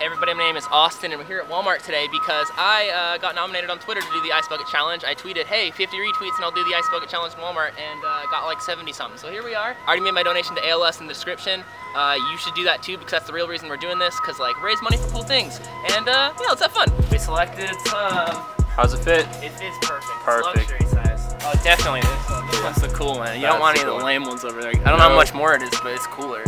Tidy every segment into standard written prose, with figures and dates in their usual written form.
everybody, my name is Austin, and we're here at Walmart today because I got nominated on Twitter to do the Ice Bucket Challenge. I tweeted, hey, 50 retweets and I'll do the Ice Bucket Challenge in Walmart, and got like 70 something. So here we are. I already made my donation to ALS in the description. You should do that too, because that's the real reason we're doing this, because like, raise money for cool things. And yeah, let's have fun. We selected some. How's it fit? It fits perfect. Perfect. It's luxury size. Oh, definitely this one. That's the cool one. You don't want any of the lame ones over there. I don't know how much more it is, but it's cooler.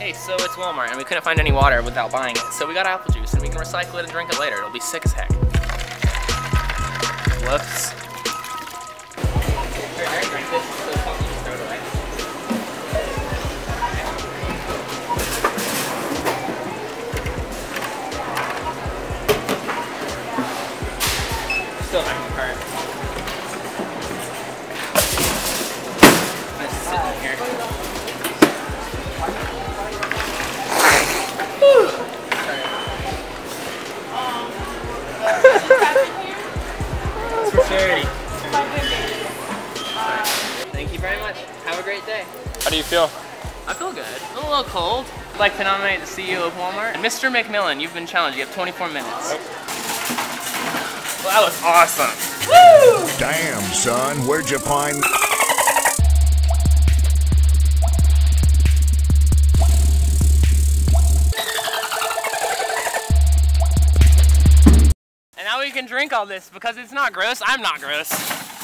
Hey, so it's Walmart, and we couldn't find any water without buying it. So we got apple juice, and we can recycle it and drink it later. It'll be sick as heck. Whoops. Still not in the car. Let's sit in here. It's for charity. Thank you very much. Have a great day. How do you feel? I feel good. I'm a little cold. I'd like to nominate the CEO of Walmart. Mr. McMillan, you've been challenged. You have 24 minutes. Well, that was awesome. Woo! Damn, son, where'd you find... And now we can drink all this because it's not gross. I'm not gross.